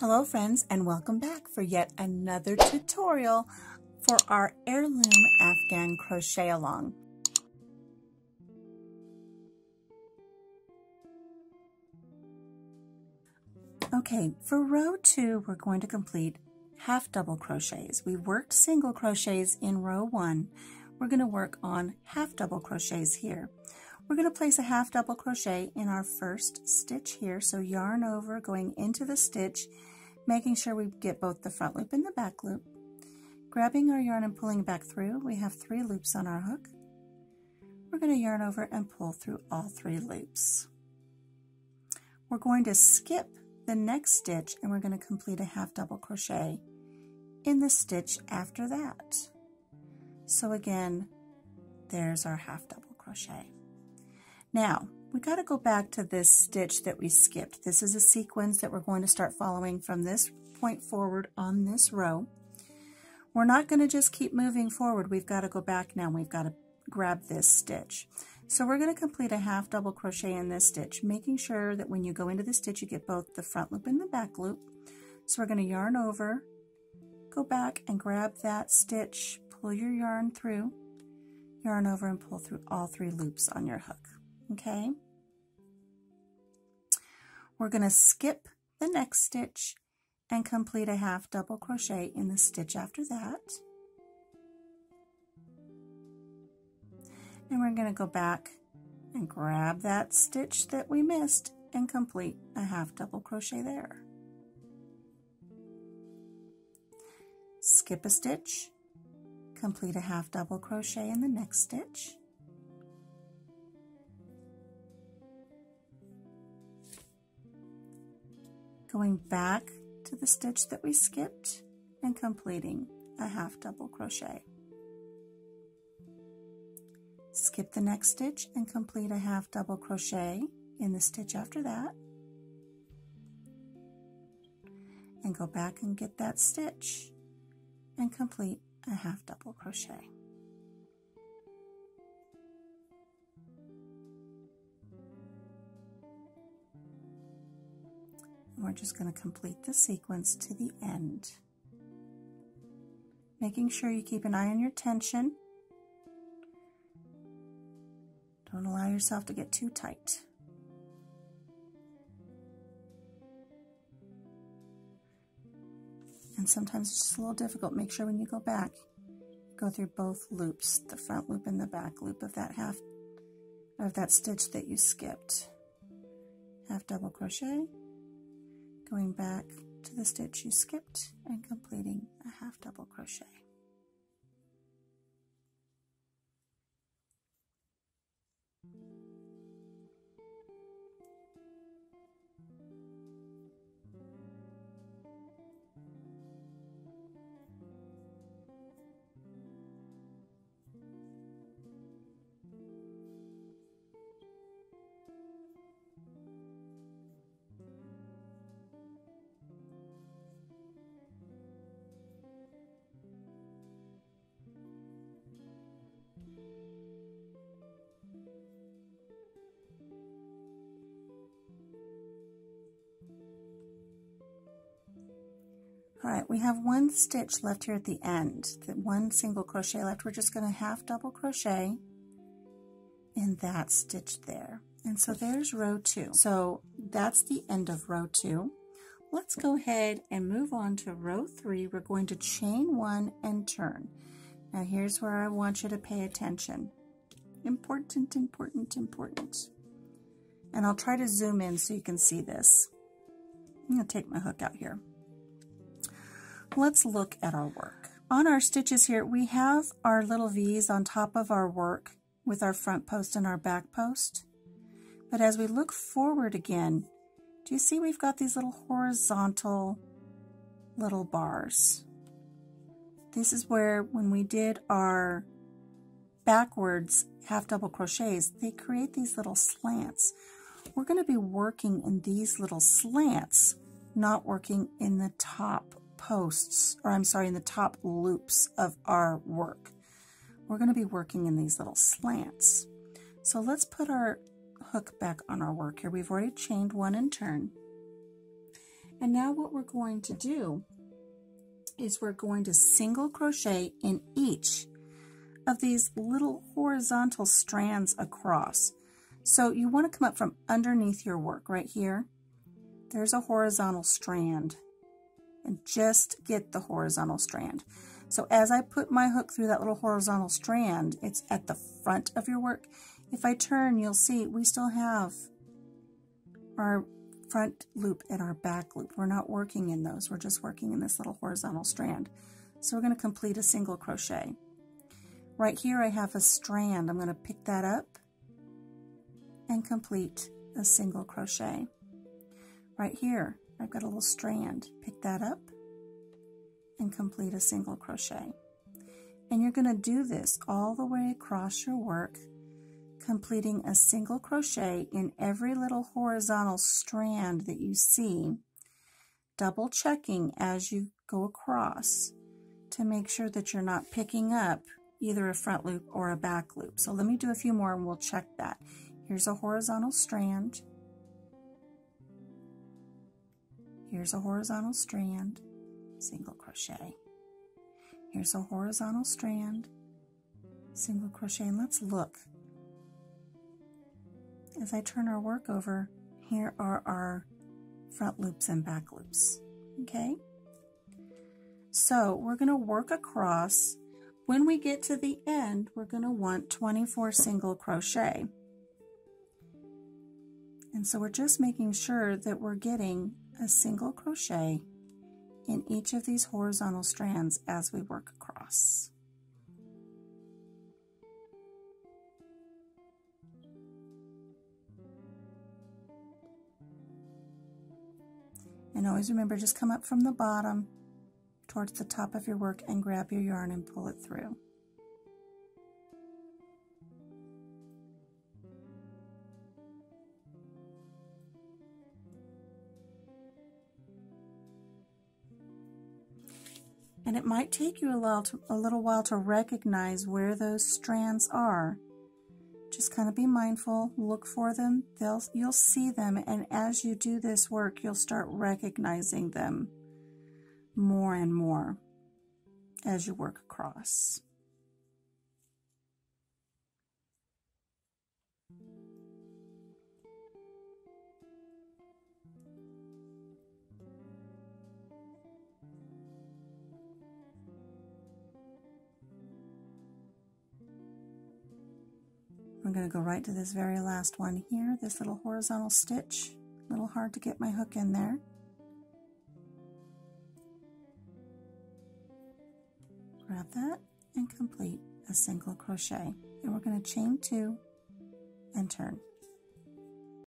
Hello friends, and welcome back for yet another tutorial for our heirloom Afghan crochet along. Okay, for row 2 we're going to complete half double crochets. We worked single crochets in row 1. We're going to work on half double crochets here. We're going to place a half double crochet in our first stitch here, so yarn over, going into the stitch, making sure we get both the front loop and the back loop. Grabbing our yarn and pulling back through, we have 3 loops on our hook. We're going to yarn over and pull through all 3 loops. We're going to skip the next stitch and we're going to complete a half double crochet in the stitch after that. So again, there's our half double crochet. Now, we got to go back to this stitch that we skipped. This is a sequence that we're going to start following from this point forward on this row. We're not going to just keep moving forward. We've got to go back now. We've got to grab this stitch. So we're going to complete a half double crochet in this stitch, making sure that when you go into the stitch, you get both the front loop and the back loop. So we're going to yarn over, go back and grab that stitch, pull your yarn through, yarn over and pull through all 3 loops on your hook. Okay, we're going to skip the next stitch and complete a half double crochet in the stitch after that. And we're going to go back and grab that stitch that we missed and complete a half double crochet there. Skip a stitch, complete a half double crochet in the next stitch. Going back to the stitch that we skipped and completing a half double crochet. Skip the next stitch and complete a half double crochet in the stitch after that. And go back and get that stitch and complete a half double crochet. We're just going to complete the sequence to the end. Making sure you keep an eye on your tension. Don't allow yourself to get too tight. And sometimes it's just a little difficult. Make sure when you go back, go through both loops, the front loop and the back loop of that half of that stitch that you skipped. Half double crochet. Going back to the stitch you skipped and completing a half double crochet. All right, we have 1 stitch left here at the end, the 1 single crochet left. We're just going to half double crochet in that stitch there. And so there's row 2. So that's the end of row 2. Let's go ahead and move on to row 3. We're going to chain 1 and turn. Now here's where I want you to pay attention. Important, important, important. And I'll try to zoom in so you can see this. I'm going to take my hook out here. Let's look at our work. On our stitches here, we have our little V's on top of our work with our front post and our back post. But as we look forward again, do you see we've got these little horizontal little bars? This is where when we did our backwards half double crochets, they create these little slants. We're going to be working in these little slants, not working in the top posts, or I'm sorry, in the top loops of our work. We're going to be working in these little slants. So let's put our hook back on our work here. We've already chained 1 and turn. And now what we're going to do is we're going to single crochet in each of these little horizontal strands across. So you want to come up from underneath your work right here. There's a horizontal strand, and just get the horizontal strand. So as I put my hook through that little horizontal strand, it's at the front of your work. If I turn, you'll see we still have our front loop and our back loop. We're not working in those, we're just working in this little horizontal strand. So we're going to complete a single crochet. Right here I have a strand. I'm going to pick that up and complete a single crochet. Right here I've got a little strand. Pick that up and complete a single crochet. And you're going to do this all the way across your work, completing a single crochet in every little horizontal strand that you see, double checking as you go across to make sure that you're not picking up either a front loop or a back loop. So let me do a few more and we'll check that. Here's a horizontal strand. Here's a horizontal strand, single crochet. Here's a horizontal strand, single crochet. And let's look. As I turn our work over, here are our front loops and back loops. Okay? So we're going to work across. When we get to the end, we're going to want 24 single crochet. And so we're just making sure that we're getting a single crochet in each of these horizontal strands as we work across. And always remember, just come up from the bottom towards the top of your work and grab your yarn and pull it through. And it might take you a little while to recognize where those strands are. Just kind of be mindful, look for them. You'll see them, and as you do this work, you'll start recognizing them more and more as you work across. I'm going to go right to this very last one here, this little horizontal stitch. A little hard to get my hook in there. Grab that and complete a single crochet. And we're going to chain two and turn.